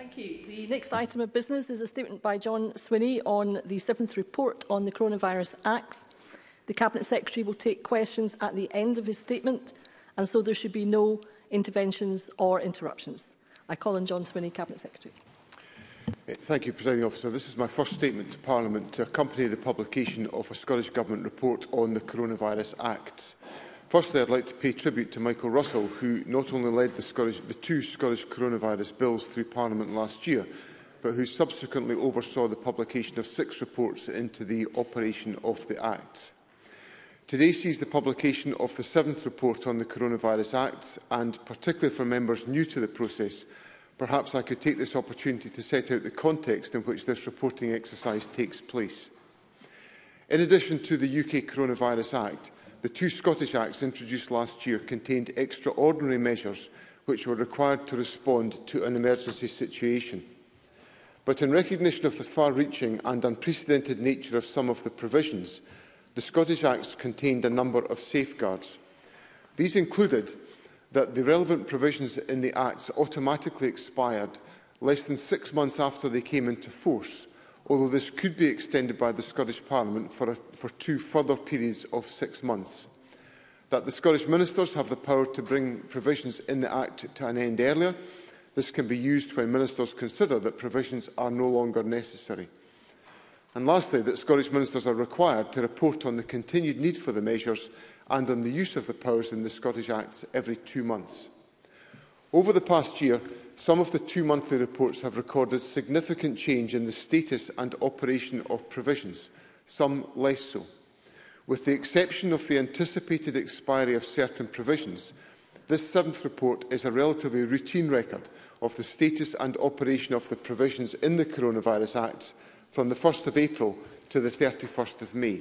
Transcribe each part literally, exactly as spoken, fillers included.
Thank you. The next item of business is a statement by John Swinney on the seventh report on the Coronavirus Acts. The Cabinet Secretary will take questions at the end of his statement, and so there should be no interventions or interruptions. I call on John Swinney, Cabinet Secretary. Thank you, Presiding Officer. This is my first statement to Parliament to accompany the publication of a Scottish Government report on the Coronavirus Acts. Firstly, I would like to pay tribute to Michael Russell, who not only led the, Scottish, the two Scottish coronavirus bills through Parliament last year, but who subsequently oversaw the publication of six reports into the operation of the Acts. Today sees the publication of the seventh report on the Coronavirus Acts, and particularly for members new to the process, perhaps I could take this opportunity to set out the context in which this reporting exercise takes place. In addition to the U K Coronavirus Act, the two Scottish Acts introduced last year contained extraordinary measures which were required to respond to an emergency situation. But in recognition of the far-reaching and unprecedented nature of some of the provisions, the Scottish Acts contained a number of safeguards. These included that the relevant provisions in the Acts automatically expired less than six months after they came into force, although this could be extended by the Scottish Parliament for, a, for two further periods of six months. That the Scottish Ministers have the power to bring provisions in the Act to an end earlier. This can be used when Ministers consider that provisions are no longer necessary. And lastly, that Scottish Ministers are required to report on the continued need for the measures and on the use of the powers in the Scottish Acts every two months. Over the past year, some of the two monthly reports have recorded significant change in the status and operation of provisions, some less so. With the exception of the anticipated expiry of certain provisions, this seventh report is a relatively routine record of the status and operation of the provisions in the Coronavirus Acts from the first of April to the thirty-first of May.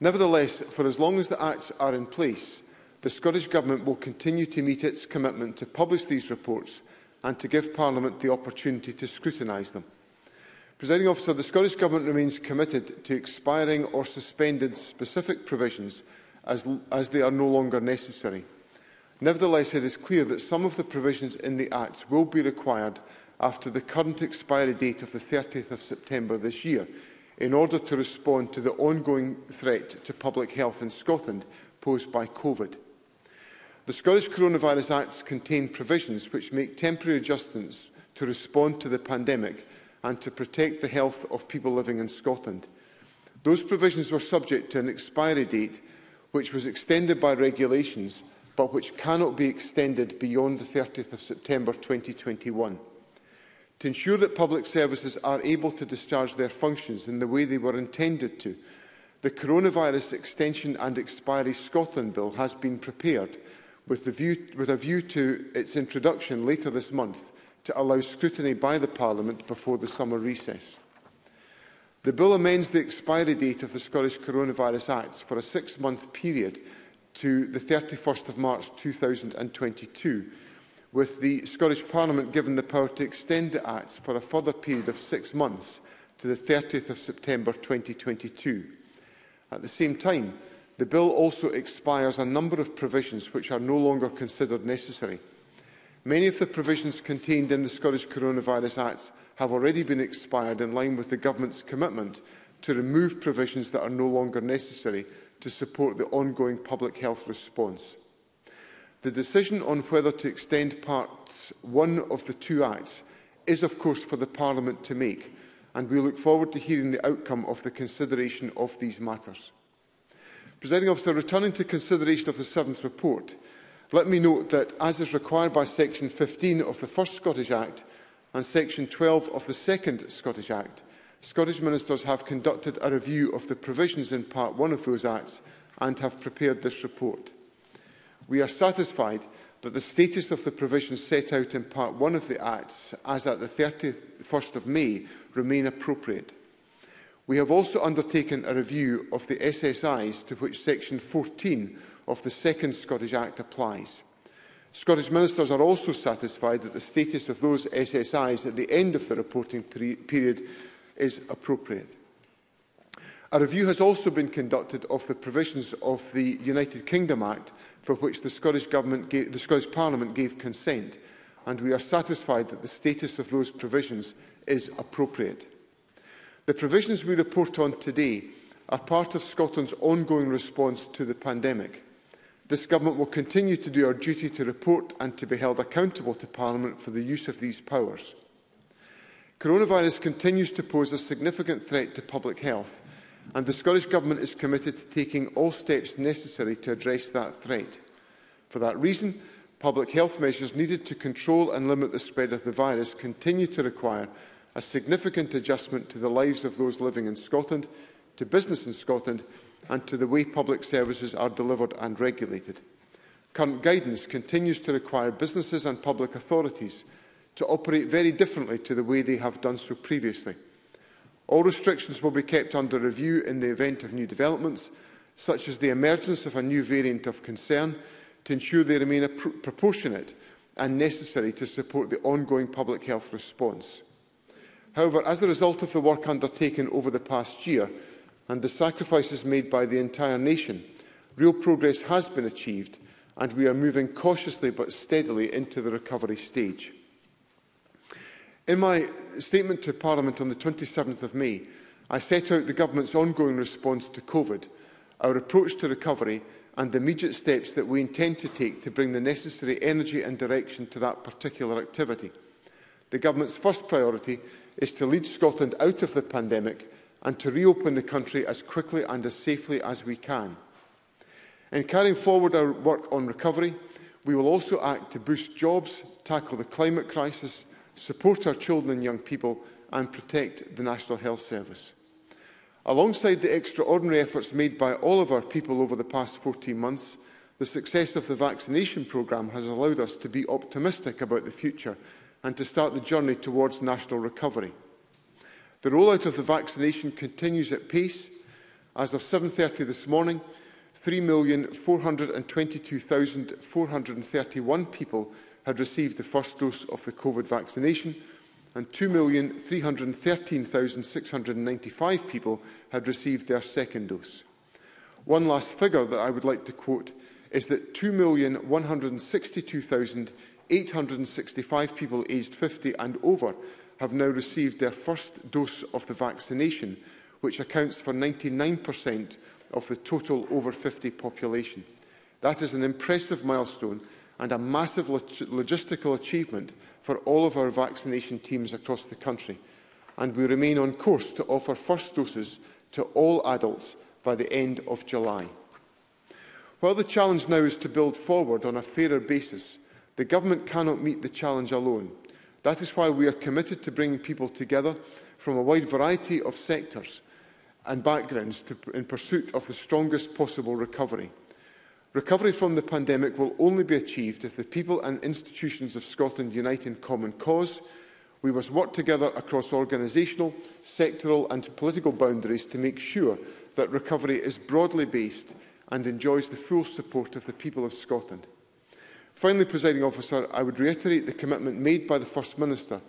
Nevertheless, for as long as the Acts are in place, the Scottish Government will continue to meet its commitment to publish these reports and to give Parliament the opportunity to scrutinise them. Presiding Officer, the Scottish Government remains committed to expiring or suspending specific provisions as, as they are no longer necessary. Nevertheless, it is clear that some of the provisions in the Acts will be required after the current expiry date of the thirtieth of September this year, in order to respond to the ongoing threat to public health in Scotland posed by COVID. The Scottish Coronavirus Acts contain provisions which make temporary adjustments to respond to the pandemic and to protect the health of people living in Scotland. Those provisions were subject to an expiry date which was extended by regulations but which cannot be extended beyond the thirtieth of September twenty twenty-one. To ensure that public services are able to discharge their functions in the way they were intended to, the Coronavirus Extension and Expiry Scotland Bill has been prepared with, the view, with a view to its introduction later this month to allow scrutiny by the Parliament before the summer recess. The Bill amends the expiry date of the Scottish Coronavirus Acts for a six-month period to the thirty-first of March two thousand twenty-two, with the Scottish Parliament given the power to extend the Acts for a further period of six months to the thirtieth of September twenty twenty-two. At the same time, the Bill also expires a number of provisions which are no longer considered necessary. Many of the provisions contained in the Scottish Coronavirus Acts have already been expired in line with the Government's commitment to remove provisions that are no longer necessary to support the ongoing public health response. The decision on whether to extend parts one of the two Acts is, of course, for the Parliament to make, and we look forward to hearing the outcome of the consideration of these matters. Presiding Officer, returning to consideration of the seventh report, let me note that, as is required by Section fifteen of the First Scottish Act and Section twelve of the Second Scottish Act, Scottish Ministers have conducted a review of the provisions in Part one of those Acts and have prepared this report. We are satisfied that the status of the provisions set out in Part one of the Acts, as at the thirty-first of May, remain appropriate. We have also undertaken a review of the S S Is to which Section fourteen of the Second Scottish Act applies. Scottish Ministers are also satisfied that the status of those S S Is at the end of the reporting period is appropriate. A review has also been conducted of the provisions of the United Kingdom Act, for which the Scottish, Government gave, the Scottish Parliament gave consent, and we are satisfied that the status of those provisions is appropriate. The provisions we report on today are part of Scotland's ongoing response to the pandemic. This Government will continue to do our duty to report and to be held accountable to Parliament for the use of these powers. Coronavirus continues to pose a significant threat to public health, and the Scottish Government is committed to taking all steps necessary to address that threat. For that reason, public health measures needed to control and limit the spread of the virus continue to require a significant adjustment to the lives of those living in Scotland, to business in Scotland, and to the way public services are delivered and regulated. Current guidance continues to require businesses and public authorities to operate very differently to the way they have done so previously. All restrictions will be kept under review in the event of new developments, such as the emergence of a new variant of concern, to ensure they remain proportionate and necessary to support the ongoing public health response. However, as a result of the work undertaken over the past year, and the sacrifices made by the entire nation, real progress has been achieved, and we are moving cautiously but steadily into the recovery stage. In my statement to Parliament on the twenty-seventh of May, I set out the Government's ongoing response to COVID, our approach to recovery, and the immediate steps that we intend to take to bring the necessary energy and direction to that particular activity. The Government's first priority is to lead Scotland out of the pandemic and to reopen the country as quickly and as safely as we can. In carrying forward our work on recovery, we will also act to boost jobs, tackle the climate crisis, support our children and young people, and protect the National Health Service. Alongside the extraordinary efforts made by all of our people over the past fourteen months, the success of the vaccination programme has allowed us to be optimistic about the future and to start the journey towards national recovery. The rollout of the vaccination continues at pace. As of seven thirty this morning, three million four hundred twenty-two thousand four hundred thirty-one people had received the first dose of the COVID vaccination, and two million three hundred thirteen thousand six hundred ninety-five people had received their second dose. One last figure that I would like to quote is that two million one hundred sixty-two thousand eight hundred sixty-five people aged fifty and over have now received their first dose of the vaccination, which accounts for ninety-nine percent of the total over fifty population. That is an impressive milestone and a massive log- logistical achievement for all of our vaccination teams across the country, and we remain on course to offer first doses to all adults by the end of July. While the challenge now is to build forward on a fairer basis, the Government cannot meet the challenge alone. That is why we are committed to bringing people together from a wide variety of sectors and backgrounds to, in pursuit of the strongest possible recovery. Recovery from the pandemic will only be achieved if the people and institutions of Scotland unite in common cause. We must work together across organisational, sectoral and political boundaries to make sure that recovery is broadly based and enjoys the full support of the people of Scotland. Finally, Presiding Officer, I would reiterate the commitment made by the First Minister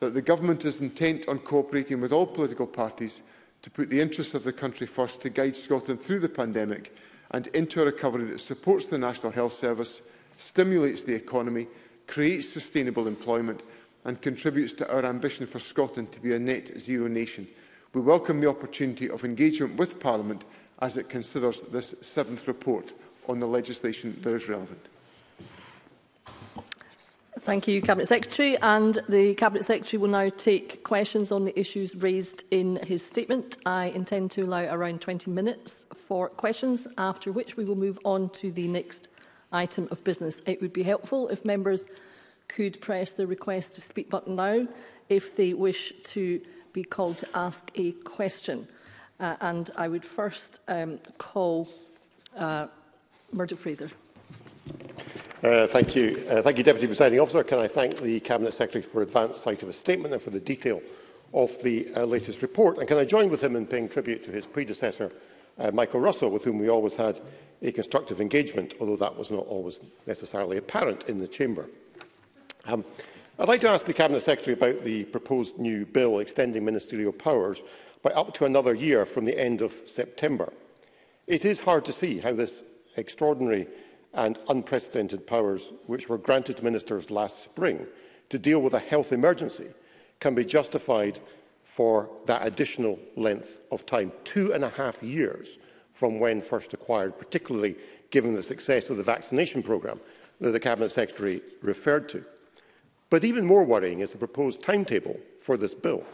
that the Government is intent on cooperating with all political parties to put the interests of the country first, to guide Scotland through the pandemic and into a recovery that supports the National Health Service, stimulates the economy, creates sustainable employment and contributes to our ambition for Scotland to be a net zero nation. We welcome the opportunity of engagement with Parliament as it considers this seventh report on the legislation that is relevant. Thank you, Cabinet Secretary. And the Cabinet Secretary will now take questions on the issues raised in his statement. I intend to allow around twenty minutes for questions, after which we will move on to the next item of business. It would be helpful if members could press the request to speak button now if they wish to be called to ask a question. Uh, and I would first um, call uh, Murdo Fraser. Uh, thank you. Uh, thank you, Deputy Presiding Officer. Can I thank the Cabinet Secretary for advance sight of his statement and for the detail of the uh, latest report? And can I join with him in paying tribute to his predecessor, uh, Michael Russell, with whom we always had a constructive engagement, although that was not always necessarily apparent in the chamber. Um, I'd like to ask the Cabinet Secretary about the proposed new bill extending ministerial powers by up to another year from the end of September. It is hard to see how this extraordinary and unprecedented powers, which were granted to ministers last spring, to deal with a health emergency can be justified for that additional length of time, two and a half years from when first acquired, particularly given the success of the vaccination programme that the Cabinet Secretary referred to. But even more worrying is the proposed timetable for this bill,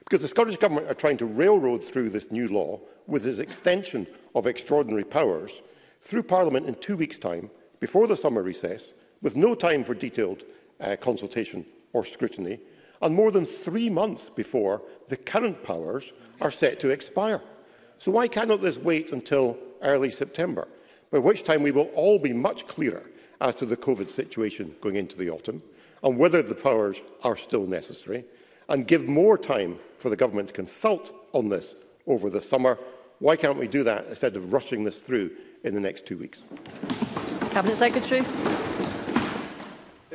because the Scottish Government are trying to railroad through this new law with its extension of extraordinary powers through Parliament in two weeks' time, before the summer recess, with no time for detailed uh, consultation or scrutiny, and more than three months before the current powers are set to expire. So why cannot this wait until early September, by which time we will all be much clearer as to the COVID situation going into the autumn and whether the powers are still necessary, and give more time for the Government to consult on this over the summer? Why can't we do that instead of rushing this through in the next two weeks? Cabinet Secretary.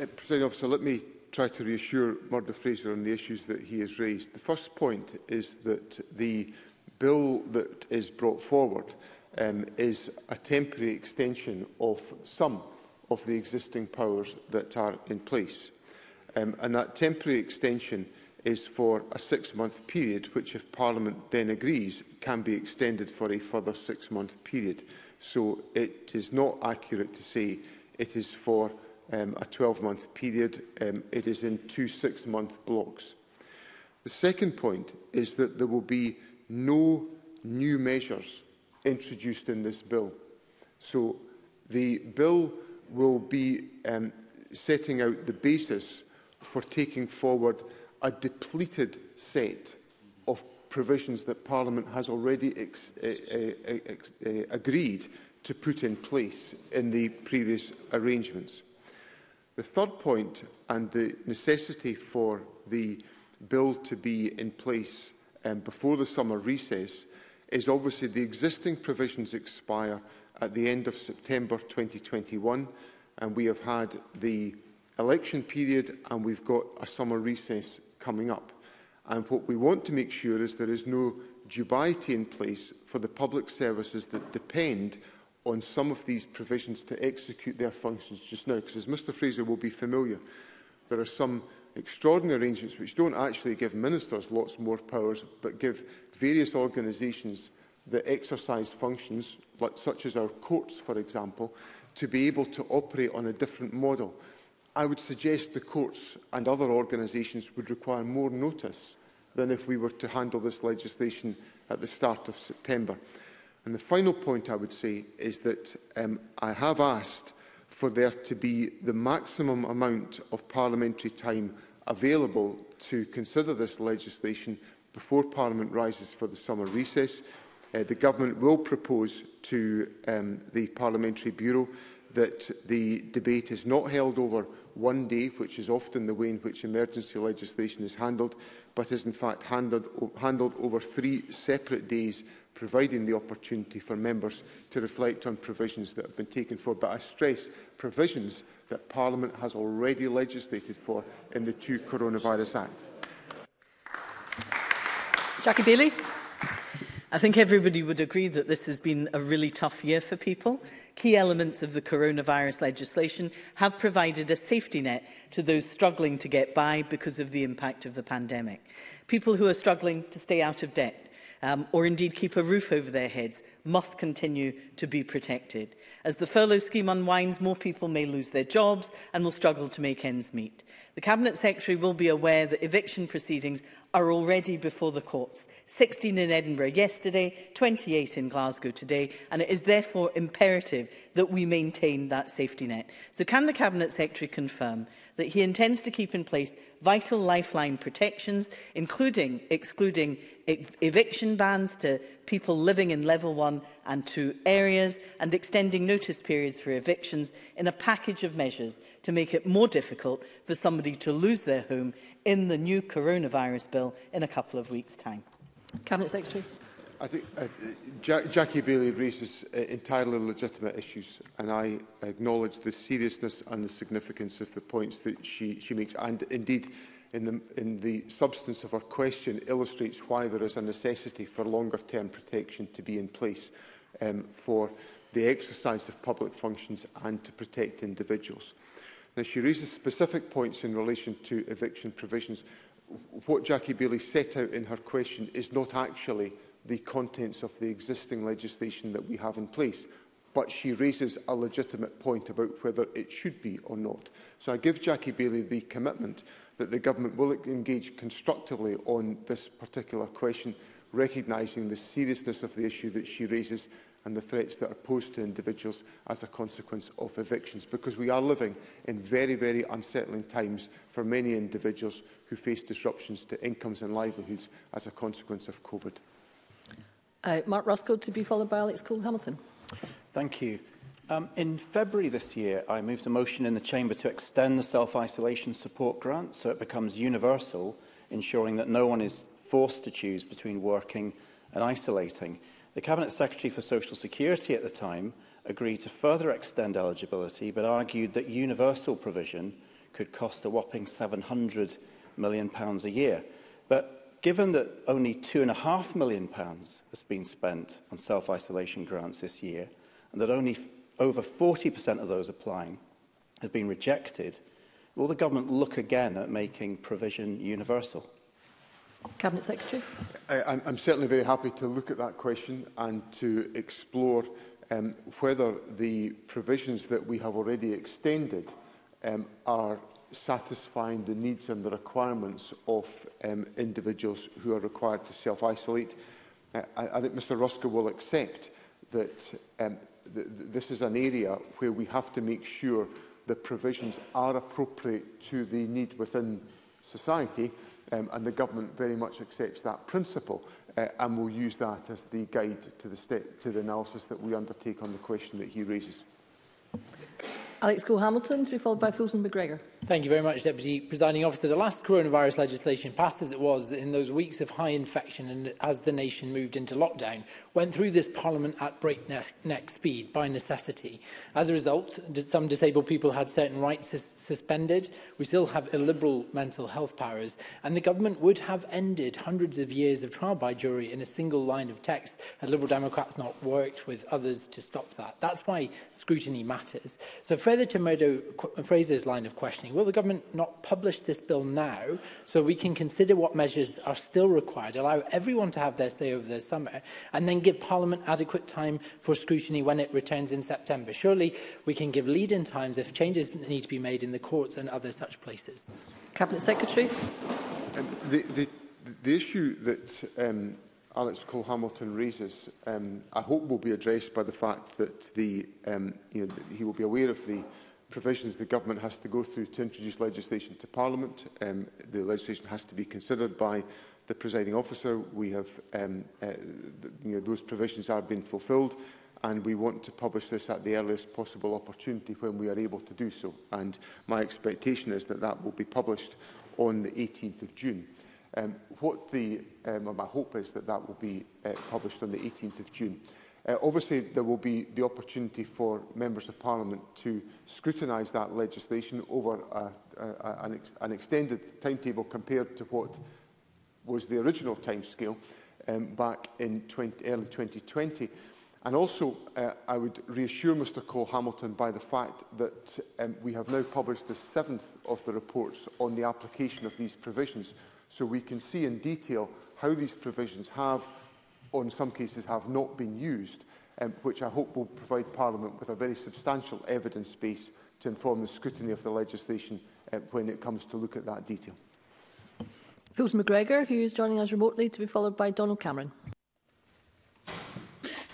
Uh, Presiding Officer, let me try to reassure Murdo Fraser on the issues that he has raised. The first point is that the bill that is brought forward um, is a temporary extension of some of the existing powers that are in place. Um, and that temporary extension is for a six-month period, which, if Parliament then agrees, can be extended for a further six-month period. So it is not accurate to say it is for um, a twelve-month period. Um, it is in two six-month blocks. The second point is that there will be no new measures introduced in this bill. So the bill will be um, setting out the basis for taking forward a depleted set of provisions that Parliament has already ex uh, uh, uh, uh, agreed to put in place in the previous arrangements. The third point, and the necessity for the bill to be in place um, before the summer recess, is obviously the existing provisions expire at the end of September twenty twenty-one, and we have had the election period and we've got a summer recess coming up. And what we want to make sure is there is no dubiety in place for the public services that depend on some of these provisions to execute their functions just now. Because, as Mr Fraser will be familiar, there are some extraordinary arrangements which don't actually give ministers lots more powers, but give various organisations that exercise functions, such as our courts, for example, to be able to operate on a different model. I would suggest the courts and other organisations would require more notice than if we were to handle this legislation at the start of September. And the final point I would say is that um, I have asked for there to be the maximum amount of parliamentary time available to consider this legislation before Parliament rises for the summer recess. Uh, the Government will propose to um, the Parliamentary Bureau that the debate is not held over one day, which is often the way in which emergency legislation is handled, but is in fact handled, handled over three separate days, providing the opportunity for members to reflect on provisions that have been taken for. But I stress, provisions that Parliament has already legislated for in the two Coronavirus Acts. Jackie Baillie. I think everybody would agree that this has been a really tough year for people. Key elements of the coronavirus legislation have provided a safety net to those struggling to get by because of the impact of the pandemic. People who are struggling to stay out of debt um, or indeed keep a roof over their heads must continue to be protected. As the furlough scheme unwinds, more people may lose their jobs and will struggle to make ends meet. The Cabinet Secretary will be aware that eviction proceedings are already before the courts, sixteen in Edinburgh yesterday, twenty-eight in Glasgow today, and it is therefore imperative that we maintain that safety net. So can the Cabinet Secretary confirm that he intends to keep in place vital lifeline protections, including excluding ev eviction bans to people living in level one and two areas and extending notice periods for evictions in a package of measures to make it more difficult for somebody to lose their home in the new coronavirus bill in a couple of weeks' time? Cabinet Secretary. I think uh, ja Jackie Baillie raises uh, entirely legitimate issues, and I acknowledge the seriousness and the significance of the points that she, she makes, and indeed in the, in the substance of her question illustrates why there is a necessity for longer-term protection to be in place um, for the exercise of public functions and to protect individuals. Now, she raises specific points in relation to eviction provisions. What Jackie Baillie set out in her question is not actually the contents of the existing legislation that we have in place, but she raises a legitimate point about whether it should be or not. So I give Jackie Baillie the commitment that the Government will engage constructively on this particular question, recognising the seriousness of the issue that she raises and the threats that are posed to individuals as a consequence of evictions, because we are living in very, very unsettling times for many individuals who face disruptions to incomes and livelihoods as a consequence of COVID. Uh, Mark Ruskell, to be followed by Alex Cole-Hamilton. Thank you. Um, in February this year, I moved a motion in the Chamber to extend the self-isolation support grant so it becomes universal, ensuring that no one is forced to choose between working and isolating. The Cabinet Secretary for Social Security at the time agreed to further extend eligibility, but argued that universal provision could cost a whopping seven hundred million pounds a year. But given that only two point five million pounds has been spent on self-isolation grants this year, and that only over forty percent of those applying have been rejected, will the Government look again at making provision universal? Cabinet Secretary. I, I'm certainly very happy to look at that question and to explore um, whether the provisions that we have already extended um, are satisfying the needs and the requirements of um, individuals who are required to self-isolate. Uh, I, I think Mr Ruskell will accept that um, th th this is an area where we have to make sure the provisions are appropriate to the need within society. Um, and the Government very much accepts that principle uh, and will use that as the guide to the, step, to the analysis that we undertake on the question that he raises. Alex Cole-Hamilton, to be followed by Fulton McGregor. Thank you very much, Deputy Presiding Officer. The last coronavirus legislation passed, as it was in those weeks of high infection and as the nation moved into lockdown, went through this Parliament at breakneck speed by necessity. As a result, some disabled people had certain rights sus suspended. We still have illiberal mental health powers, and the Government would have ended hundreds of years of trial by jury in a single line of text had Liberal Democrats not worked with others to stop that. That's why scrutiny matters. So further to Murdo Fraser's line of questioning, will the Government not publish this bill now so we can consider what measures are still required, allow everyone to have their say over the summer, and then give Parliament adequate time for scrutiny when it returns in September? Surely we can give lead-in times if changes need to be made in the courts and other such places. Cabinet Secretary. Um, the, the, the issue that um, Alex Cole-Hamilton raises, um, I hope will be addressed by the fact that the, um, you know, he will be aware of the provisions the Government has to go through to introduce legislation to Parliament. Um, the legislation has to be considered by the Presiding Officer. We have, um, uh, you know, those provisions are being fulfilled, and we want to publish this at the earliest possible opportunity when we are able to do so. And my expectation is that that will be published on the eighteenth of June. Um, what the, um, well, my hope is that that will be uh, published on the eighteenth of June. Uh, obviously, there will be the opportunity for members of Parliament to scrutinise that legislation over a, a, a, an, ex an extended timetable compared to what was the original timescale um, back in early twenty twenty. And also, uh, I would reassure Mr Cole-Hamilton by the fact that um, we have now published the seventh of the reports on the application of these provisions, so we can see in detail how these provisions have, or in some cases have not been used, um, which I hope will provide Parliament with a very substantial evidence base to inform the scrutiny of the legislation uh, when it comes to look at that detail. Fulton McGregor, who is joining us remotely, to be followed by Donald Cameron.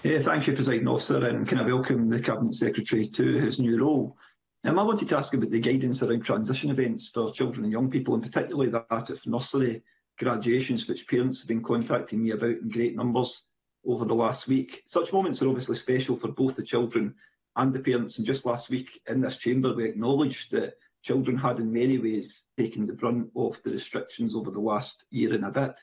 Yeah, thank you, Presiding Officer, and can I welcome the Cabinet Secretary to his new role. Um, I wanted to ask about the guidance around transition events for children and young people, and particularly that of nursery graduations, which parents have been contacting me about in great numbers over the last week. Such moments are obviously special for both the children and the parents, and just last week in this chamber we acknowledged that children had in many ways taken the brunt of the restrictions over the last year and a bit.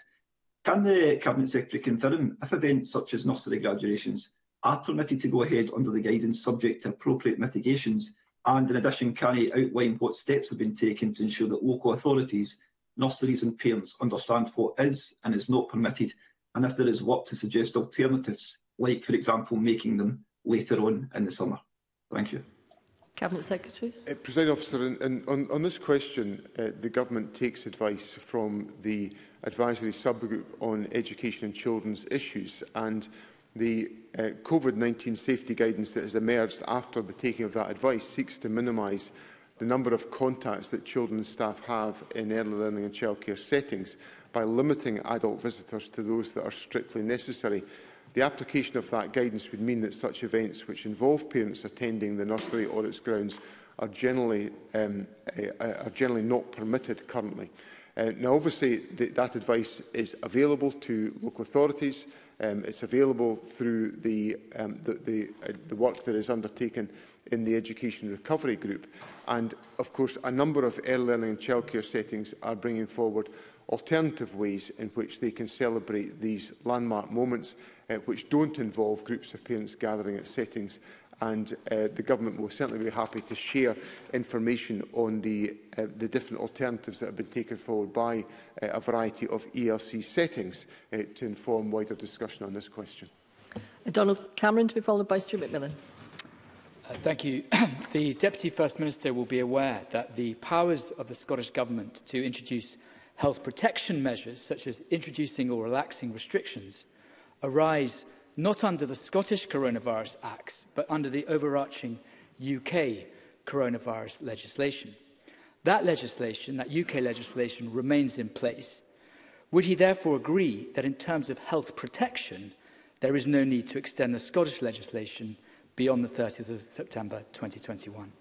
Can the Cabinet Secretary confirm if events such as nursery graduations are permitted to go ahead under the guidance subject to appropriate mitigations, and in addition can he outline what steps have been taken to ensure that local authorities, nurseries and parents understand what is and is not permitted, and if there is work to suggest alternatives, like, for example, making them later on in the summer? Thank you. Cabinet Secretary. Uh, Presiding Officer, in, in, on, on this question, uh, the Government takes advice from the Advisory Subgroup on Education and Children's Issues, and the uh, COVID nineteen safety guidance that has emerged after the taking of that advice seeks to minimise the number of contacts that children and staff have in early learning and childcare settings by limiting adult visitors to those that are strictly necessary. The application of that guidance would mean that such events which involve parents attending the nursery or its grounds are generally, um, are generally not permitted currently. Uh, now, obviously, th that advice is available to local authorities. Um, it's available through the, um, the, the, uh, the work that is undertaken in the Education Recovery Group. And, of course, a number of early learning and childcare settings are bringing forward alternative ways in which they can celebrate these landmark moments, uh, which don't involve groups of parents gathering at settings. And uh, the Government will certainly be happy to share information on the, uh, the different alternatives that have been taken forward by uh, a variety of E R C settings uh, to inform wider discussion on this question. Donald Cameron, to be followed by Stuart McMillan. Uh, thank you. The Deputy First Minister will be aware that the powers of the Scottish Government to introduce health protection measures, such as introducing or relaxing restrictions, arise not under the Scottish Coronavirus Acts, but under the overarching U K coronavirus legislation. That legislation, that U K legislation, remains in place. Would he therefore agree that in terms of health protection, there is no need to extend the Scottish legislation beyond the thirtieth of September twenty twenty-one?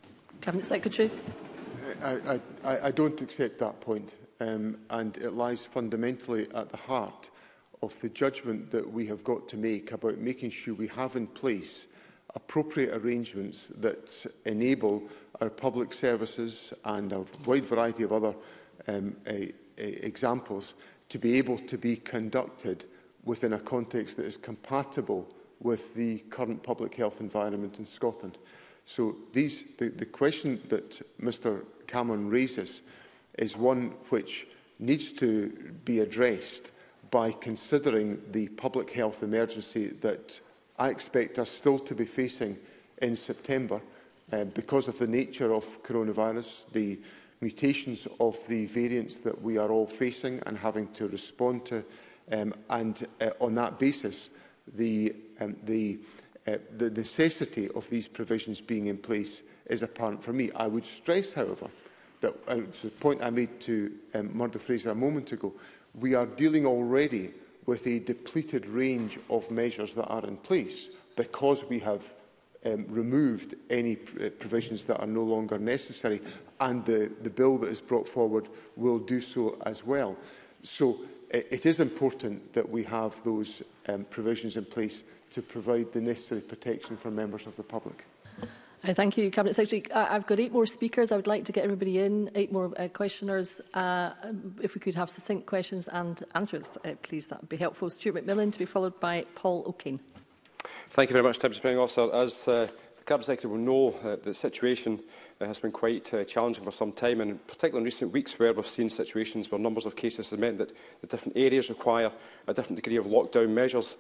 Cabinet Secretary. I, I, I don't accept that point, um, and it lies fundamentally at the heart of the judgment that we have got to make about making sure we have in place appropriate arrangements that enable our public services and a wide variety of other um, a, a examples to be able to be conducted within a context that is compatible with the current public health environment in Scotland. So these, the, the question that Mr Cameron raises is one which needs to be addressed by considering the public health emergency that I expect us still to be facing in September uh, because of the nature of coronavirus, the mutations of the variants that we are all facing and having to respond to, um, and uh, on that basis, the, um, the, uh, the necessity of these provisions being in place is apparent for me. I would stress, however, that uh, the point I made to um, Murdo Fraser a moment ago, we are dealing already with a depleted range of measures that are in place because we have um, removed any pr provisions that are no longer necessary, and the, the bill that is brought forward will do so as well. So it, it is important that we have those um, provisions in place to provide the necessary protection for members of the public. Uh, thank you, Cabinet Secretary. Uh, I've got eight more speakers. I would like to get everybody in, eight more uh, questioners. Uh, if we could have succinct questions and answers, uh, please, that would be helpful. Stuart McMillan, to be followed by Paul O'Kane. Thank you very much, Deputy Presiding Officer. As uh, the Cabinet Secretary will know, uh, the situation uh, has been quite uh, challenging for some time, and particularly in recent weeks, where we've seen situations where numbers of cases have meant that the different areas require a different degree of lockdown measures.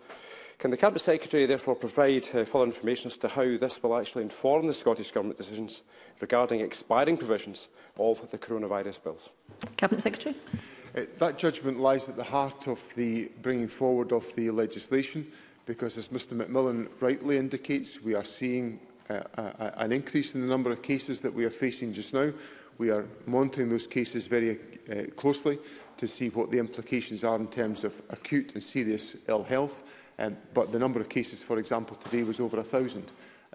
Can the Cabinet Secretary therefore provide uh, further information as to how this will actually inform the Scottish Government decisions regarding expiring provisions of the coronavirus bills? Cabinet Secretary. Uh, that judgment lies at the heart of the bringing forward of the legislation because, as Mr McMillan rightly indicates, we are seeing uh, a, a, an increase in the number of cases that we are facing just now. We are monitoring those cases very uh, closely to see what the implications are in terms of acute and serious ill health. Um, but the number of cases, for example, today was over one thousand,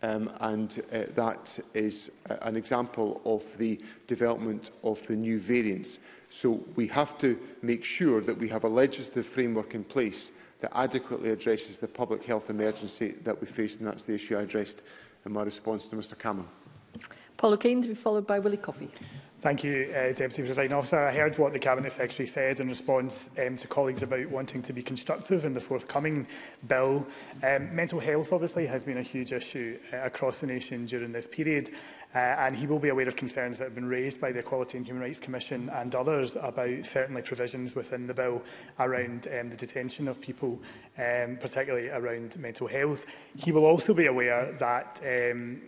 um, and uh, that is uh, an example of the development of the new variants. So we have to make sure that we have a legislative framework in place that adequately addresses the public health emergency that we face, and that's the issue I addressed in my response to Mr Cameron. Paul O'Kane, to be followed by Willie Coffey. Thank you, uh, Deputy Presiding Officer. I heard what the Cabinet Secretary said in response um, to colleagues about wanting to be constructive in the forthcoming bill. Um, mental health obviously has been a huge issue uh, across the nation during this period, uh, and he will be aware of concerns that have been raised by the Equality and Human Rights Commission and others about certainly provisions within the bill around um, the detention of people, um, particularly around mental health. He will also be aware that um,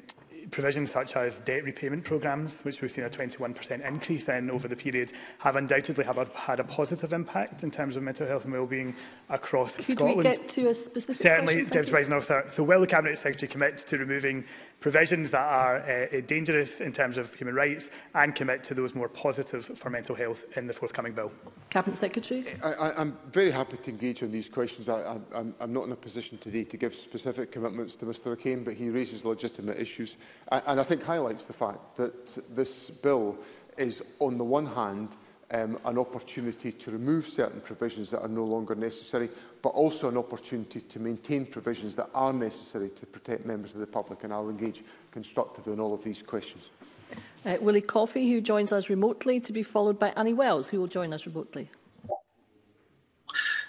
provisions such as debt repayment programmes, which we've seen a twenty-one percent increase in over the period, have undoubtedly have a, had a positive impact in terms of mental health and wellbeing across Could Scotland. Could we get to a specific Certainly, question, Deputy Presiding Officer. So, will the Cabinet Secretary commit to removing provisions that are uh, dangerous in terms of human rights and commit to those more positive for mental health in the forthcoming bill? Cabinet Secretary. I, I, I'm very happy to engage on these questions. I, I'm, I'm not in a position today to give specific commitments to Mr O'Kane, but he raises legitimate issues and I think highlights the fact that this bill is, on the one hand, um, an opportunity to remove certain provisions that are no longer necessary, but also an opportunity to maintain provisions that are necessary to protect members of the public, and I'll engage constructively on all of these questions. Uh, Willie Coffey, who joins us remotely, to be followed by Annie Wells, who will join us remotely.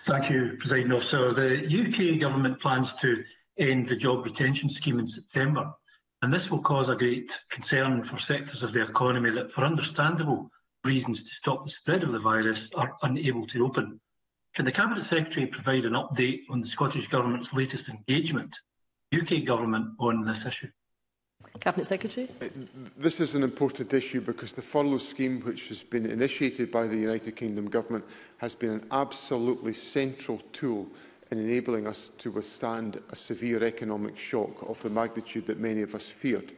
Thank you, Presiding Officer. The U K Government plans to end the job retention scheme in September, and this will cause a great concern for sectors of the economy that, for understandable reasons to stop the spread of the virus, are unable to open. Can the Cabinet Secretary provide an update on the Scottish Government's latest engagement, U K Government, on this issue? Cabinet Secretary. This is an important issue because the furlough scheme, which has been initiated by the United Kingdom Government, has been an absolutely central tool in enabling us to withstand a severe economic shock of the magnitude that many of us feared.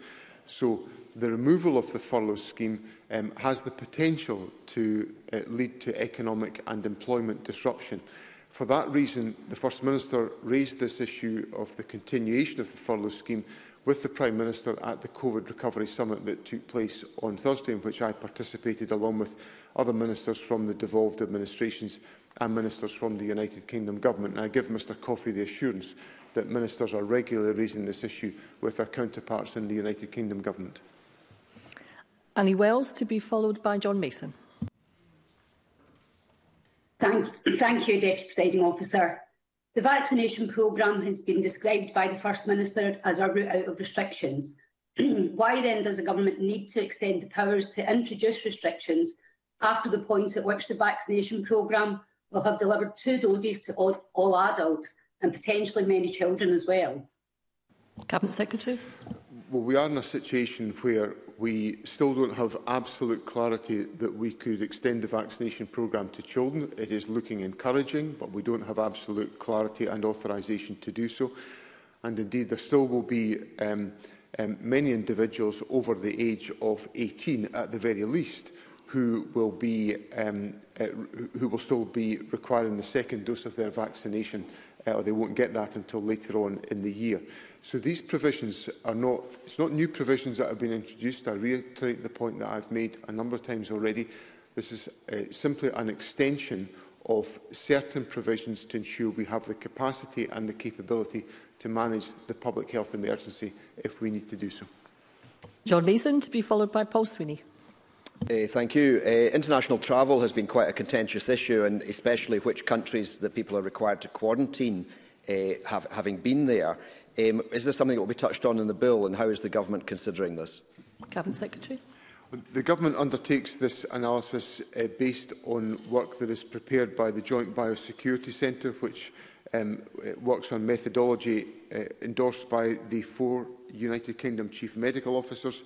So the removal of the furlough scheme um, has the potential to uh, lead to economic and employment disruption. For that reason, the First Minister raised this issue of the continuation of the furlough scheme with the Prime Minister at the COVID Recovery Summit that took place on Thursday, in which I participated along with other ministers from the devolved administrations and ministers from the United Kingdom Government. And I give Mr Coffey the assurance that ministers are regularly raising this issue with their counterparts in the United Kingdom Government. Annie Wells, to be followed by John Mason. Thank, thank you, Deputy Presiding Officer. The vaccination programme has been described by the First Minister as our route out of restrictions. Why then does the Government need to extend the powers to introduce restrictions after the point at which the vaccination programme will have delivered two doses to all, all adults and potentially many children as well? Cabinet Secretary. Well, we are in a situation where we still don't have absolute clarity that we could extend the vaccination programme to children. It is looking encouraging, but we don't have absolute clarity and authorisation to do so. And indeed, there still will be um, um, many individuals over the age of eighteen, at the very least, who will be um, uh, who will still be requiring the second dose of their vaccination, uh, or they won't get that until later on in the year. So these provisions are not it's not new provisions that have been introduced. I reiterate the point that I've made a number of times already. This is uh, simply an extension of certain provisions to ensure we have the capacity and the capability to manage the public health emergency if we need to do so. John Mason, to be followed by Paul Sweeney. Uh, thank you. Uh, international travel has been quite a contentious issue, and especially which countries that people are required to quarantine uh, have, having been there. Um, is this something that will be touched on in the bill, and how is the Government considering this? Cabinet Secretary. The Government undertakes this analysis uh, based on work that is prepared by the Joint Biosecurity Centre, which um, works on methodology uh, endorsed by the four United Kingdom Chief Medical Officers.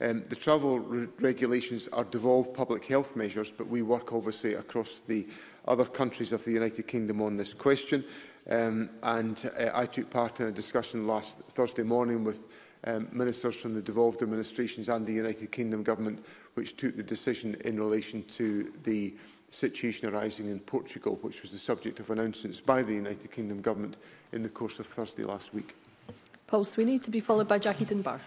Um, the travel re regulations are devolved public health measures, but we work obviously across the other countries of the United Kingdom on this question. Um, and uh, I took part in a discussion last Thursday morning with um, ministers from the devolved administrations and the United Kingdom Government, which took the decision in relation to the situation arising in Portugal, which was the subject of announcements by the United Kingdom Government in the course of Thursday last week. Paul Sweeney, to be followed by Jackie Dunbar.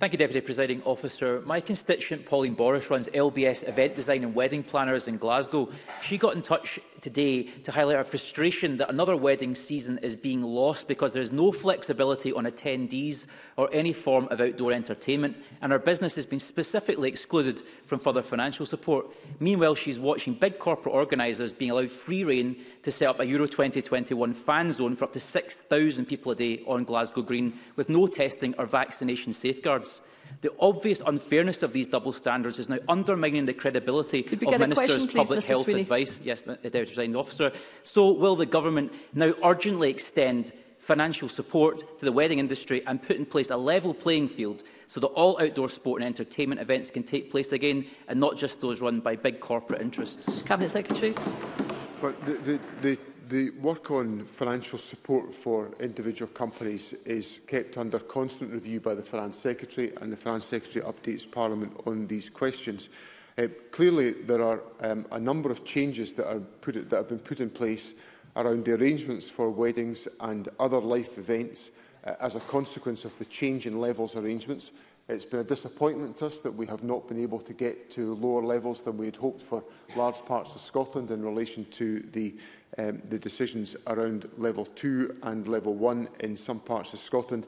Thank you, Deputy Presiding Officer. My constituent, Pauline Boris, runs L B S Event Design and Wedding Planners in Glasgow. She got in touch today to highlight her frustration that another wedding season is being lost because there is no flexibility on attendees or any form of outdoor entertainment, and her business has been specifically excluded from further financial support. Meanwhile, she is watching big corporate organisers being allowed free rein to set up a Euro twenty twenty-one fan zone for up to six thousand people a day on Glasgow Green, with no testing or vaccination safeguards. The obvious unfairness of these double standards is now undermining the credibility of ministers' public health advice. Yes, Deputy Presiding Officer. So will the Government now urgently extend financial support to the wedding industry and put in place a level playing field so that all outdoor sport and entertainment events can take place again, and not just those run by big corporate interests? Cabinet Secretary. But the, the, the, the work on financial support for individual companies is kept under constant review by the Finance Secretary, and the Finance Secretary updates Parliament on these questions. Uh, clearly, there are um, a number of changes that, are put, that have been put in place around the arrangements for weddings and other life events uh, as a consequence of the change in levels arrangements. It's been a disappointment to us that we have not been able to get to lower levels than we had hoped for large parts of Scotland in relation to the, um, the decisions around Level two and Level one in some parts of Scotland.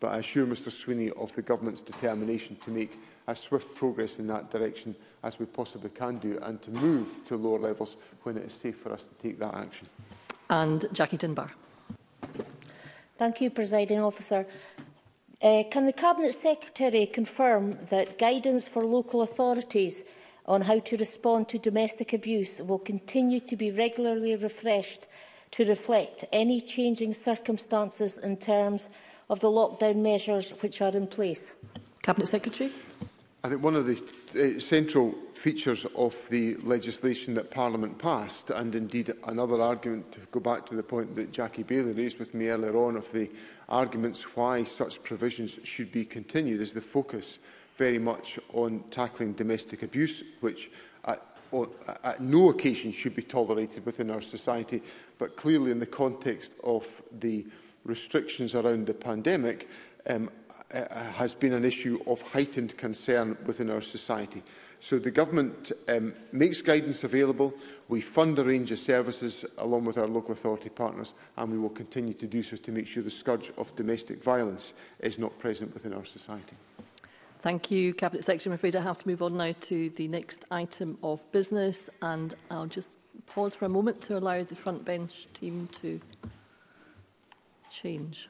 But I assure Mr Sweeney of the Government's determination to make as swift progress in that direction as we possibly can do, and to move to lower levels when it is safe for us to take that action. And Jackie Dunbar. Thank you, Presiding Officer. Uh, can the Cabinet Secretary confirm that guidance for local authorities on how to respond to domestic abuse will continue to be regularly refreshed to reflect any changing circumstances in terms of the lockdown measures which are in place? Cabinet Secretary. I think one of the uh, central features of the legislation that Parliament passed, and indeed another argument, to go back to the point that Jackie Baillie raised with me earlier on, of the arguments why such provisions should be continued, is the focus very much on tackling domestic abuse, which at, on, at no occasion should be tolerated within our society. But clearly, in the context of the restrictions around the pandemic, um, has been an issue of heightened concern within our society. So the Government um, makes guidance available. We fund a range of services along with our local authority partners, and we will continue to do so to make sure the scourge of domestic violence is not present within our society. Thank you, Cabinet Secretary. I'm afraid I have to move on now to the next item of business, and I'll just pause for a moment to allow the front bench team to change.